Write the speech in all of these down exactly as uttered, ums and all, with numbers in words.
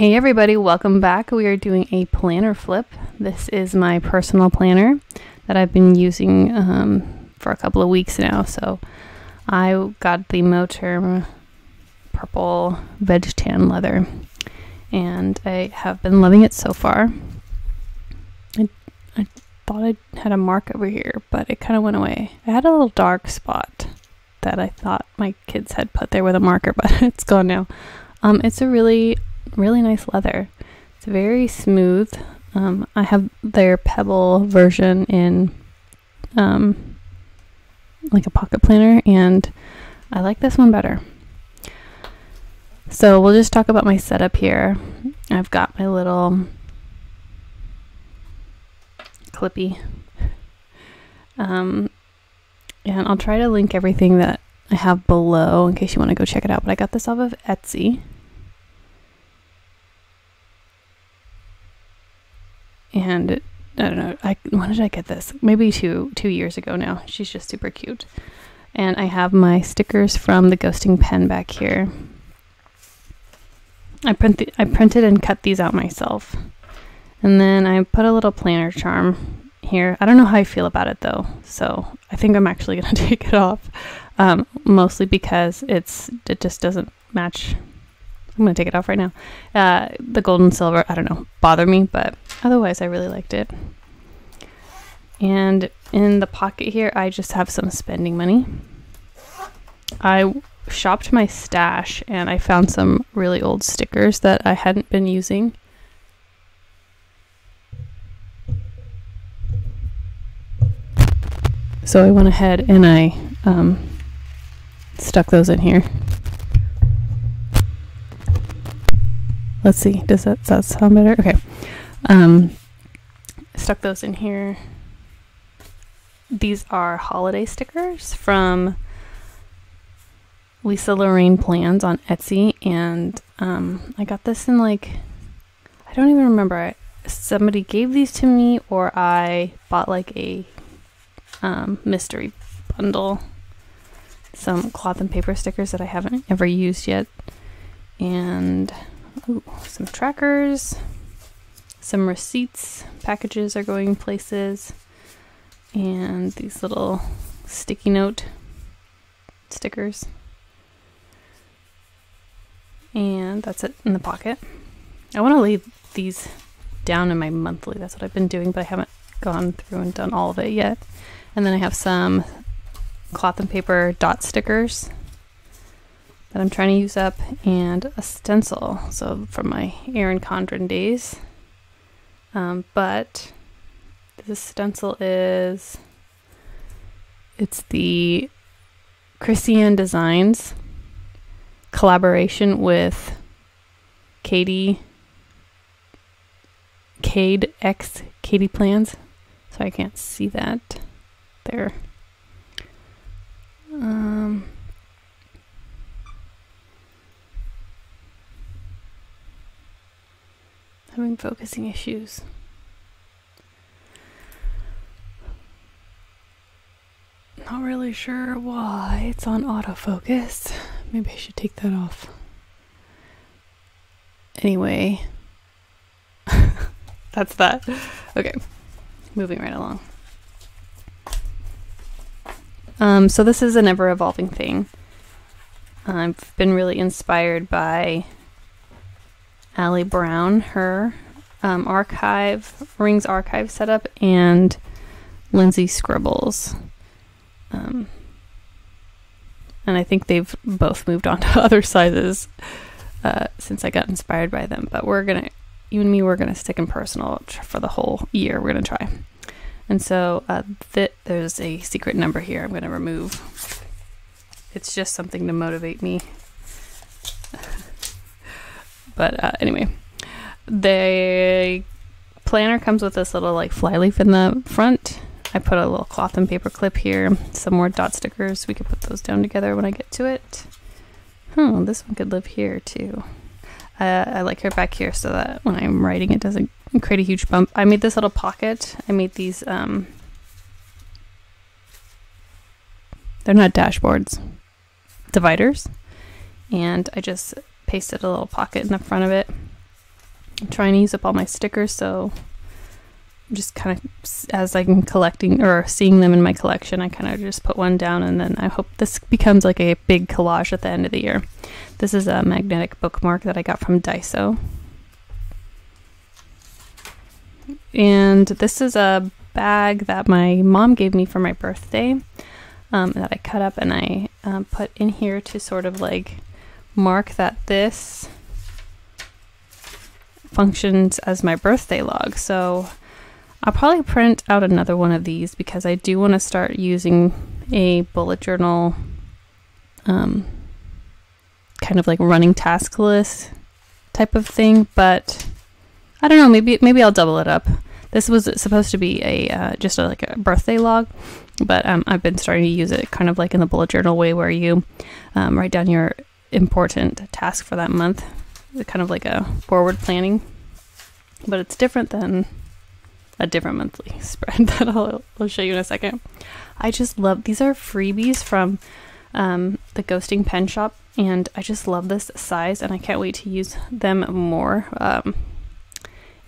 Hey everybody, welcome back. We are doing a planner flip. This is my personal planner that I've been using um, for a couple of weeks now. So I got the Moterm purple veg tan leather and I have been loving it so far. I, I thought I had a mark over here, but it kind of went away. I had a little dark spot that I thought my kids had put there with a marker, but it's gone now. Um, it's a really really nice leather. It's very smooth. um, I have their pebble version in um, like a pocket planner and I like this one better. So we'll just talk about my setup here. I've got my little clippy um, and I'll try to link everything that I have below in case you want to go check it out, but I got this off of Etsy. And it, I don't know, I, when did I get this? Maybe two two years ago now. She's just super cute. And I have my stickers from the Ghosting Pen back here. I print the, I printed and cut these out myself. And then I put a little planner charm here. I don't know how I feel about it though, so I think I'm actually gonna take it off. Um, mostly because it's it just doesn't match. I'm gonna take it off right now. Uh, the gold and silver, I don't know, bother me, but otherwise I really liked it. And in the pocket here, I just have some spending money. I shopped my stash and I found some really old stickers that I hadn't been using. So I went ahead and I um, stuck those in here. Let's see, does that, does that sound better? Okay. Um, stuck those in here. These are holiday stickers from Lisa Lorraine Plans on Etsy. And um, I got this in like, I don't even remember. Somebody gave these to me or I bought like a um, mystery bundle. Some cloth and paper stickers that I haven't ever used yet. And... Ooh, some trackers, some receipts, packages are going places, and these little sticky note stickers. And that's it in the pocket. I want to leave these down in my monthly. That's what I've been doing, but I haven't gone through and done all of it yet. And then I have some cloth and paper dot stickers that I'm trying to use up, and a stencil, so from my Erin Condren days. Um, but this stencil is, it's the Christian Designs collaboration with Katie Kade X Katie Plans. Sorry, I can't see that there. Um. Having focusing issues. Not really sure why it's on autofocus. Maybe I should take that off. Anyway, that's that. Okay, moving right along. Um, so this is an ever-evolving thing. I've been really inspired by Allie Brown, her um, archive, rings archive setup, and Lindsay Scribbles. Um, and I think they've both moved on to other sizes uh, since I got inspired by them. But we're gonna, you and me, we're gonna stick in personal for the whole year. We're gonna try. And so uh, th there's a secret number here I'm gonna remove. It's just something to motivate me. But uh, anyway, the planner comes with this little like fly leaf in the front. I put a little cloth and paper clip here, some more dot stickers. We could put those down together when I get to it. Hmm, this one could live here too. Uh, I like her back here so that when I'm writing it doesn't create a huge bump. I made this little pocket. I made these, um, they're not dashboards, dividers. And I just pasted a little pocket in the front of it I'm trying to use up all my stickers, so I'm just kind of, as I'm collecting or seeing them in my collection, I kind of just put one down, and then I hope this becomes like a big collage at the end of the year. This is a magnetic bookmark that I got from Daiso. And this is a bag that my mom gave me for my birthday um, that I cut up and I um, put in here to sort of like mark that this functions as my birthday log. So I'll probably print out another one of these because I do want to start using a bullet journal um, kind of like running task list type of thing, but I don't know, maybe maybe I'll double it up. This was supposed to be a uh, just a, like a birthday log, but um, I've been starting to use it kind of like in the bullet journal way where you um, write down your important task for that month. It's kind of like a forward planning, but it's different than a different monthly spread that I'll, I'll show you in a second. I just love, these are freebies from um, the Ghosting Pen shop, and I just love this size and I can't wait to use them more. Um,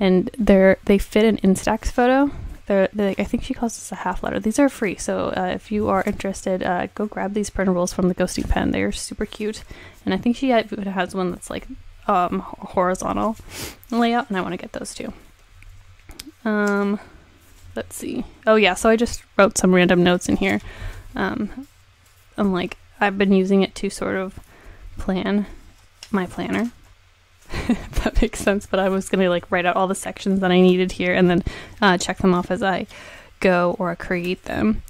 and they're they fit an Instax photo. They're, they're I think she calls this a half letter. These are free, so uh, if you are interested, uh, go grab these printables from the Ghosting Pen. They're super cute, and I think she has one that's like um, horizontal layout, and I want to get those too. Um, let's see. Oh yeah, so I just wrote some random notes in here. Um, I'm like, I've been using it to sort of plan my planner. If that makes sense, but I was gonna like write out all the sections that I needed here and then uh, check them off as I go or create them.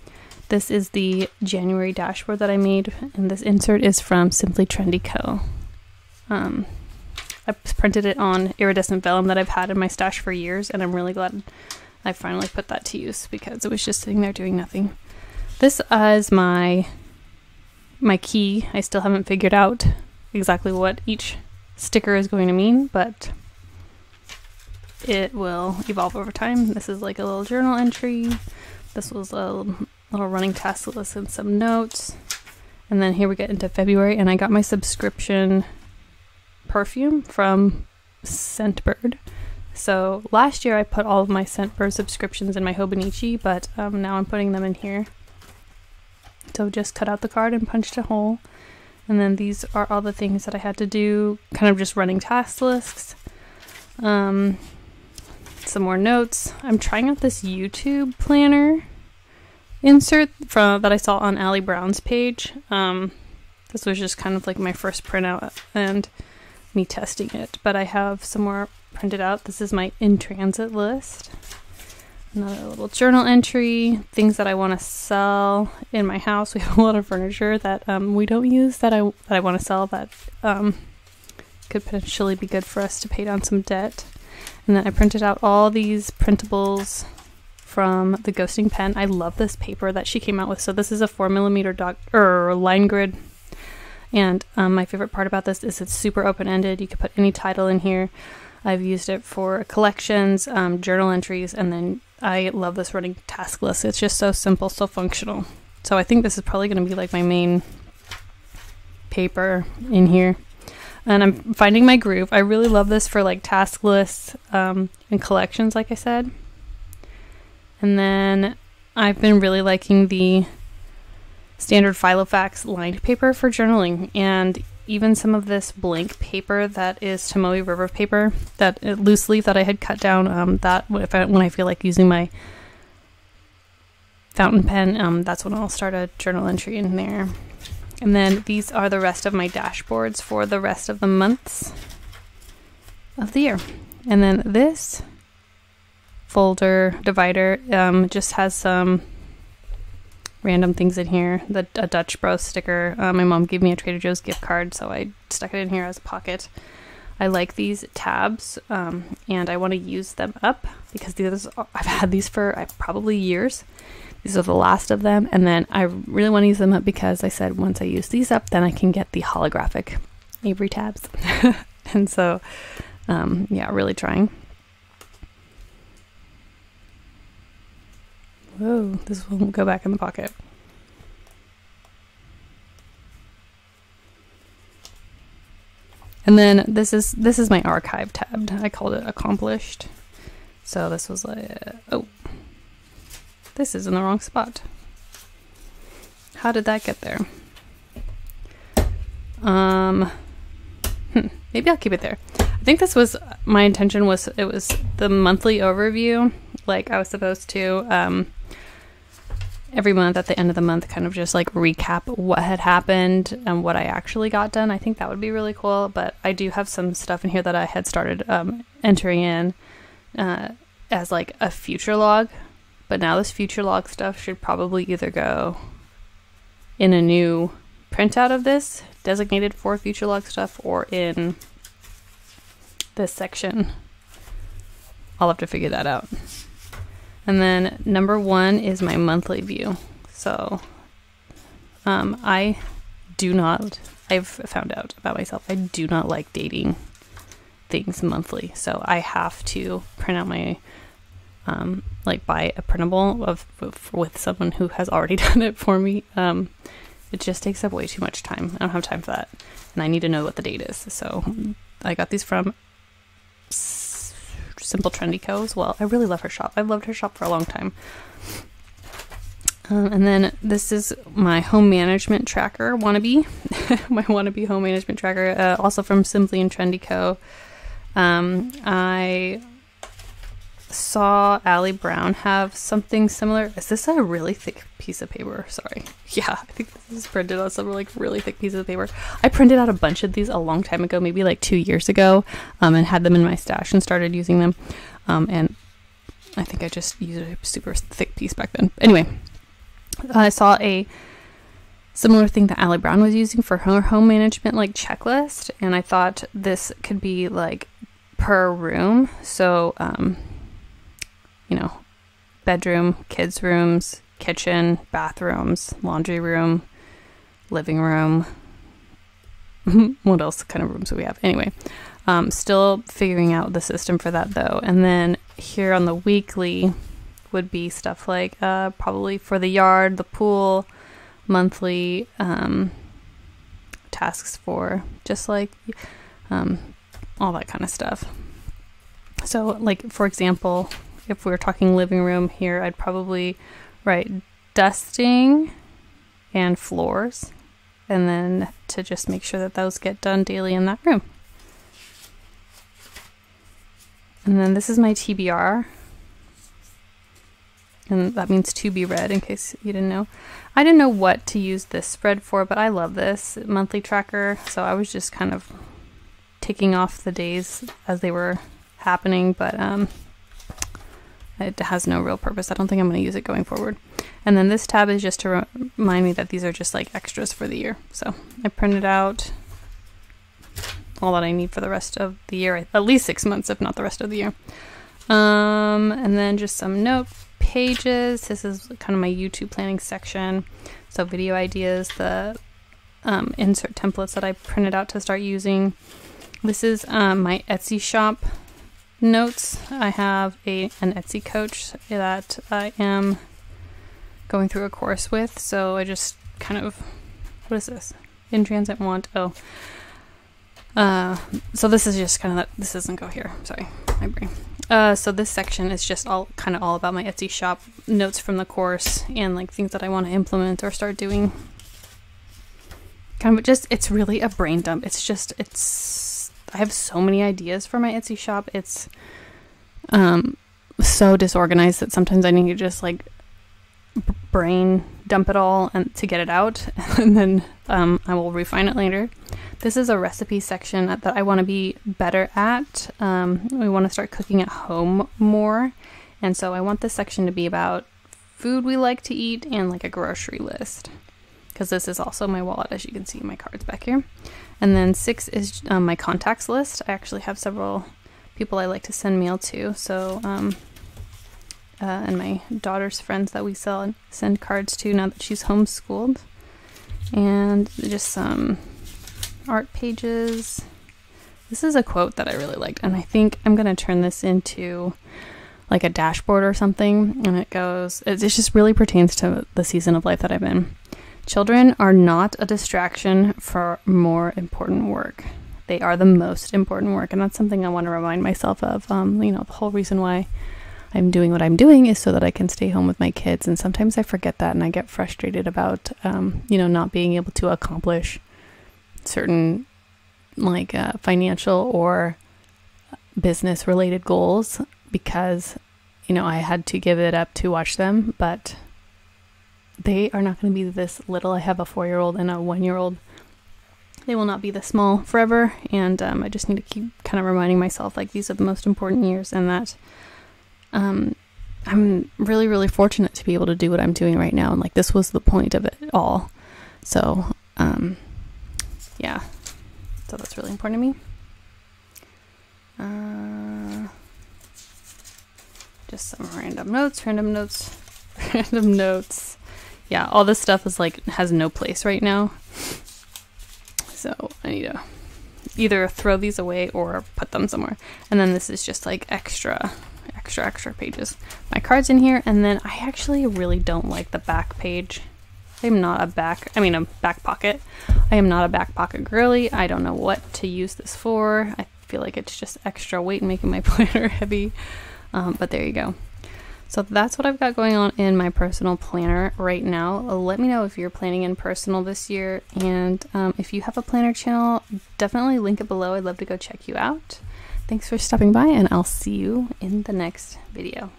This is the January dashboard that I made, and this insert is from Simply Trendy Co. Um, I printed it on iridescent vellum that I've had in my stash for years, and I'm really glad I finally put that to use because it was just sitting there doing nothing. This uh, is my my key. I still haven't figured out exactly what each sticker is going to mean, but it will evolve over time. This is like a little journal entry. This was a little running task list and some notes. And then here we get into February, and I got my subscription perfume from Scentbird. So last year I put all of my Scentbird subscriptions in my Hobonichi, but um, now I'm putting them in here. So just cut out the card and punched a hole. And then these are all the things that I had to do, kind of just running task lists. Um, some more notes. I'm trying out this YouTube planner insert from that I saw on Allie Brown's page. Um, this was just kind of like my first printout and me testing it, but I have some more printed out. This is my in transit list. Another little journal entry, things that I want to sell in my house. We have a lot of furniture that um, we don't use that I that I want to sell that um, could potentially be good for us to pay down some debt. And then I printed out all these printables from the Ghosting Pen. I love this paper that she came out with. So this is a four millimeter dot or line grid, and um, my favorite part about this is it's super open ended. You could put any title in here. I've used it for collections, um, journal entries, and then I love this running task list. It's just so simple, so functional. So I think this is probably going to be like my main paper in here. And I'm finding my groove. I really love this for like task lists um, and collections, like I said. And then I've been really liking the standard Filofax lined paper for journaling, and even some of this blank paper that is Tomoe River paper, that uh, loose leaf that I had cut down, um, that if I, when I feel like using my fountain pen, um, that's when I'll start a journal entry in there. And then these are the rest of my dashboards for the rest of the months of the year. And then this folder divider um, just has some random things in here. The a Dutch Bros sticker. Uh, my mom gave me a Trader Joe's gift card, so I stuck it in here as a pocket. I like these tabs, um, and I want to use them up because these are, I've had these for uh, probably years. These are the last of them, and then I really want to use them up because I said once I use these up, then I can get the holographic Avery tabs. And so, um, yeah, really trying. Whoa, this will go back in the pocket. And then this is this is my archive tab. I called it accomplished. So this was like, oh, this is in the wrong spot. How did that get there? Um, hmm, maybe I'll keep it there. I think this was, my intention was, it was the monthly overview. Like I was supposed to, um, every month at the end of the month, kind of just like recap what had happened and what I actually got done. I think that would be really cool, but I do have some stuff in here that I had started um, entering in uh, as like a future log, but now this future log stuff should probably either go in a new printout of this designated for future log stuff or in this section. I'll have to figure that out. And then number one is my monthly view. So um, I do not, I've found out about myself, I do not like dating things monthly. So I have to print out my, um, like buy a printable of, of with someone who has already done it for me. Um, it just takes up way too much time. I don't have time for that. And I need to know what the date is. So I got these from Simply Trendy Co as well. I really love her shop. I've loved her shop for a long time. Um, and then this is my home management tracker wannabe. My wannabe home management tracker, uh, also from Simply and Trendy Co. Um, I saw Allie Brown have something similar. Is this a really thick piece of paper? Sorry. Yeah, I think this is printed on some like really thick piece of paper. I printed out a bunch of these a long time ago, maybe like two years ago, um, and had them in my stash and started using them. Um, and I think I just used a super thick piece back then. Anyway, I saw a similar thing that Allie Brown was using for her home management like checklist, and I thought this could be like per room. So, um, you know, bedroom, kids' rooms, kitchen, bathrooms, laundry room, living room. What else kind of rooms do we have? Anyway, um, still figuring out the system for that though. And then here on the weekly would be stuff like uh, probably for the yard, the pool, monthly um, tasks for just like um, all that kind of stuff. So like, for example, if we were talking living room here, I'd probably write dusting and floors, and then to just make sure that those get done daily in that room. And then this is my T B R, and that means to be read in case you didn't know. I didn't know what to use this spread for, but I love this monthly tracker, so I was just kind of ticking off the days as they were happening, but um, it has no real purpose. I don't think I'm going to use it going forward. And then this tab is just to remind me that these are just like extras for the year. So I printed out all that I need for the rest of the year, at least six months, if not the rest of the year. Um, and then just some note pages. This is kind of my YouTube planning section. So video ideas, the um, insert templates that I printed out to start using. This is um, my Etsy shop notes. I have a an Etsy coach that I am going through a course with, so I just kind of, what is this? In transit want, oh. Uh, so this is just kind of, that. This doesn't go here, sorry, my brain. Uh, so this section is just all kind of all about my Etsy shop, notes from the course, and like things that I want to implement or start doing. Kind of just, it's really a brain dump. It's just, it's, I have so many ideas for my Etsy shop. It's um, so disorganized that sometimes I need to just like brain dump it all and to get it out, and then um, I will refine it later. This is a recipe section that I want to be better at. Um, we want to start cooking at home more, and so I want this section to be about food we like to eat and like a grocery list, because this is also my wallet, as you can see in my cards back here. And then six is um, my contacts list. I actually have several people I like to send mail to. So, um, uh, and my daughter's friends that we sell and send cards to now that she's homeschooled. And just some art pages. This is a quote that I really liked, and I think I'm gonna turn this into like a dashboard or something. And it goes, it just really pertains to the season of life that I'm in. Children are not a distraction for more important work. They are the most important work, and that's something I want to remind myself of. Um, you know, the whole reason why I'm doing what I'm doing is so that I can stay home with my kids, and sometimes I forget that and I get frustrated about, um, you know, not being able to accomplish certain like uh, financial or business related goals because, you know, I had to give it up to watch them, but they are not going to be this little. I have a four-year-old and a one-year-old. They will not be this small forever, and um, I just need to keep kind of reminding myself like these are the most important years, and that Um, I'm really, really fortunate to be able to do what I'm doing right now. And like, this was the point of it all. So, um, yeah, so that's really important to me. Uh, just some random notes, random notes, random notes. Yeah. All this stuff is like, has no place right now. So I need to either throw these away or put them somewhere. And then this is just like extra extra extra pages, my cards in here, and then I actually really don't like the back page. I'm not a back I mean a back pocket I am not a back pocket girly. I don't know what to use this for. I feel like it's just extra weight making my planner heavy, um, but there you go. So that's what I've got going on in my personal planner right now. Let me know if you're planning in personal this year, and um, if you have a planner channel, definitely link it below. I'd love to go check you out. Thanks for stopping by, and I'll see you in the next video.